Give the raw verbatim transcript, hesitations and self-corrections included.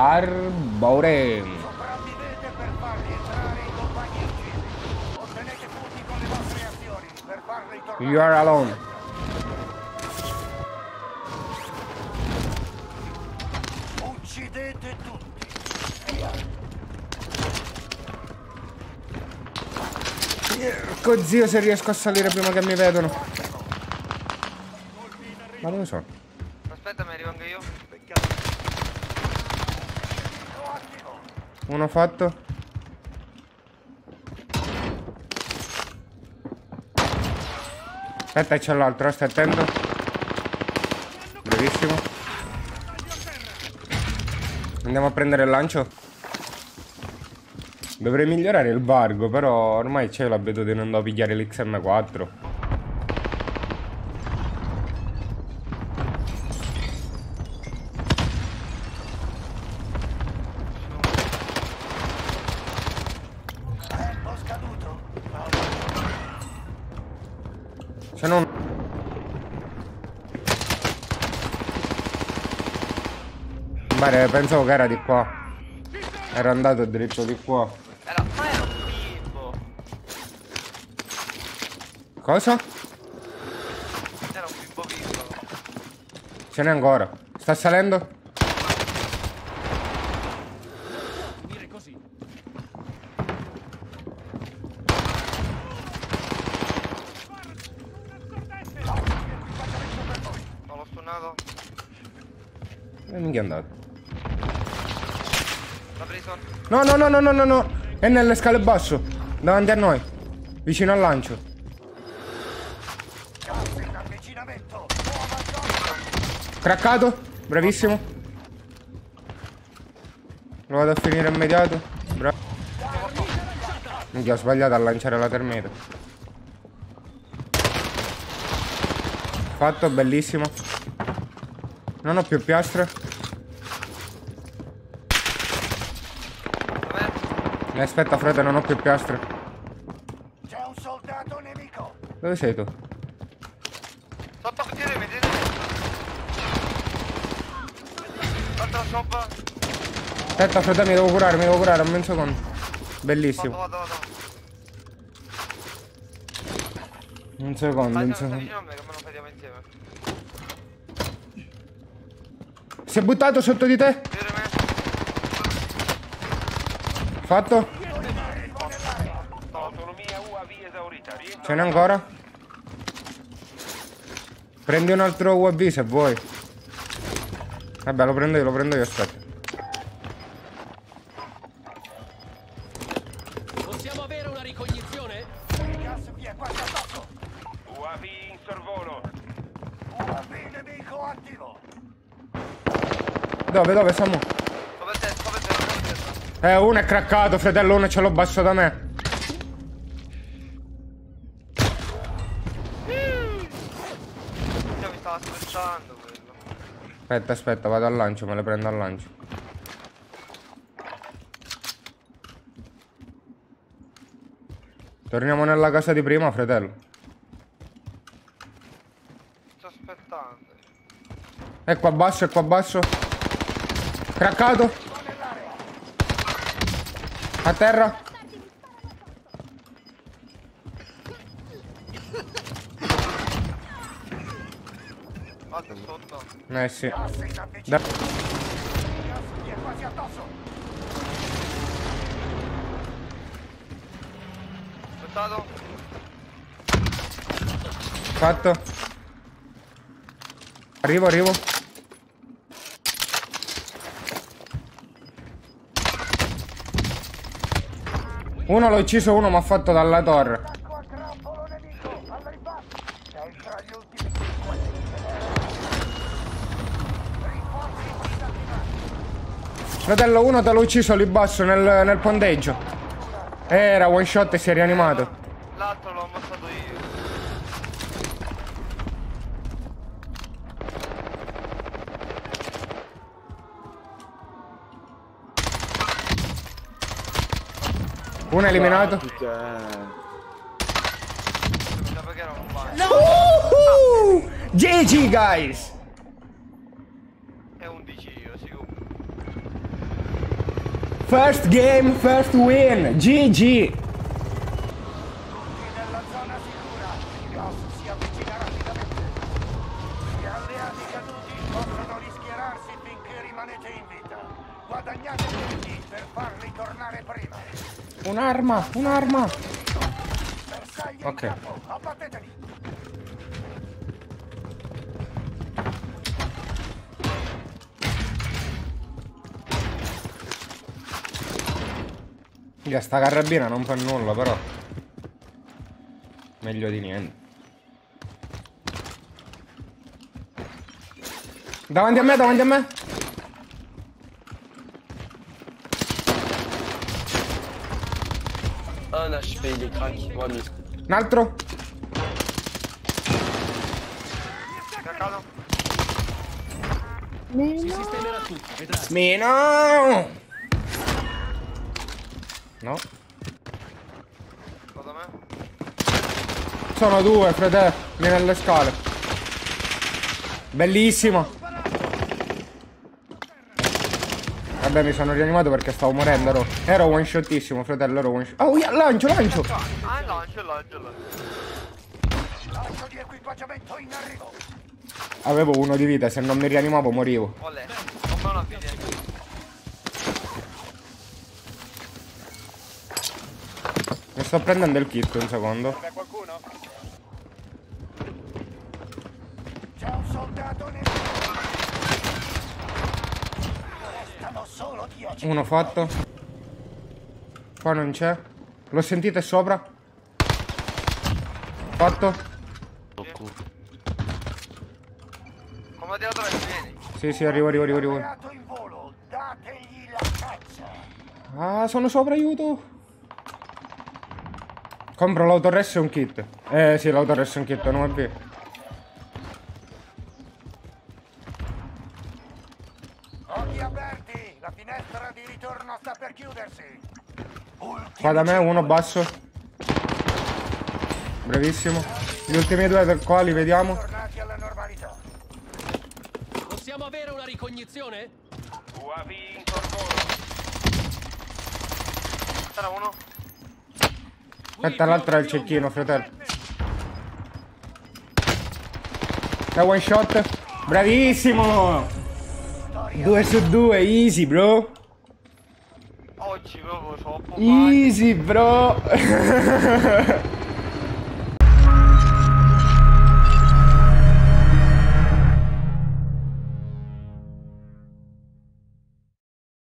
Arbore. Sopravvivete per farli entrare i compagni uccisi. Ottenete punti con le vostre azioni per farli tornare. You are alone. Uccidete tutti. Porco zio, se riesco a salire prima che mi vedano. Ma dove sono? Aspetta, mi arrivo anche io. Uno fatto. Aspetta, c'è l'altro, stai attento. Bravissimo. Andiamo a prendere il lancio. Dovrei migliorare il Vargo, però ormai ce la vedo di non andare a pigliare l'X M quattro. Se non... Beh, pensavo che era di qua. Era andato dritto di qua. Era... Ma era vivo. Cosa? Era un bimbo vivo. Ce n'è ancora. Sta salendo? E mica è andato. L'ha preso. No, no, no, no, no, no, no. È nelle scale basso. Davanti a noi. Vicino al lancio. Craccato. Bravissimo. Lo vado a finire immediato. Bravo. Minchia, ho sbagliato a lanciare la termita. Fatto, bellissimo. Non ho più piastre. Eh, aspetta, frate, non ho più piastre. C'è un soldato nemico. Dove sei tu? Sotto, tirami, tirami. Aspetta, frate, mi devo curare, mi devo curare, un secondo. Bellissimo. Vado, vado, vado. Un secondo, un secondo. Si è buttato sotto di te. Fatto. Ce n'è ancora. Prendi un altro U A V se vuoi. Vabbè, lo prendo io, lo prendo io, aspetta. Possiamo avere una ricognizione? U A V in sorvolo. U A V nemico attivo. Dove, dove, Samu? Eh, uno è craccato, fratello, uno ce l'ho basso da me. Io mi stavo aspettando quello. Aspetta, aspetta, vado al lancio, me le prendo al lancio. Torniamo nella casa di prima, fratello. Sto aspettando. È qua basso, è qua basso. Craccato. A terra. Eh sì. Da fatto. Arrivo, arrivo. Uno l'ho ucciso, uno mi ha fatto dalla torre. Fratello, uno te l'ho ucciso lì basso nel, nel ponteggio. Era one shot e si è rianimato. L'altro l'ho ammazzato io. Uno è eliminato. No! G G guys! È undici io sicuro. First game, first win. G G. Un'arma, un'arma. Ok. Figa, sta carabina non fa nulla, però. Meglio di niente. Davanti a me, davanti a me. Un altro. Meno. No. Sono due, frate. Vieni alle scale. Bellissimo. Vabbè, mi sono rianimato perché stavo morendo. Ero, ero one shotissimo, fratello, ero one shot. Oh, yeah, lancio, lancio. Ah, lancio, lancio, lancio. Lancio di equipaggiamento in arrivo. Avevo uno di vita, se non mi rianimavo morivo. Olè, ho una fine. Mi sto prendendo il kit, un secondo. C'è qualcuno? C'è un soldato nel... Uno fatto. Qua non c'è. Lo sentite sopra? Fatto. Come devo trovare? Sì, sì, arrivo, arrivo, arrivo, arrivo. Ah, sono sopra, aiuto. Compro l'autoress e un kit. Eh sì, l'autoress e un kit, non è vero. Qua da me uno basso. Bravissimo. Gli ultimi due del quali vediamo. Tornati alla normalità. Possiamo avere una ricognizione? U A V in corpo. Sarà uno. Aspetta, l'altro è il cecchino, fratello. Da one shot. Bravissimo. Due su due, easy bro. Easy, bro.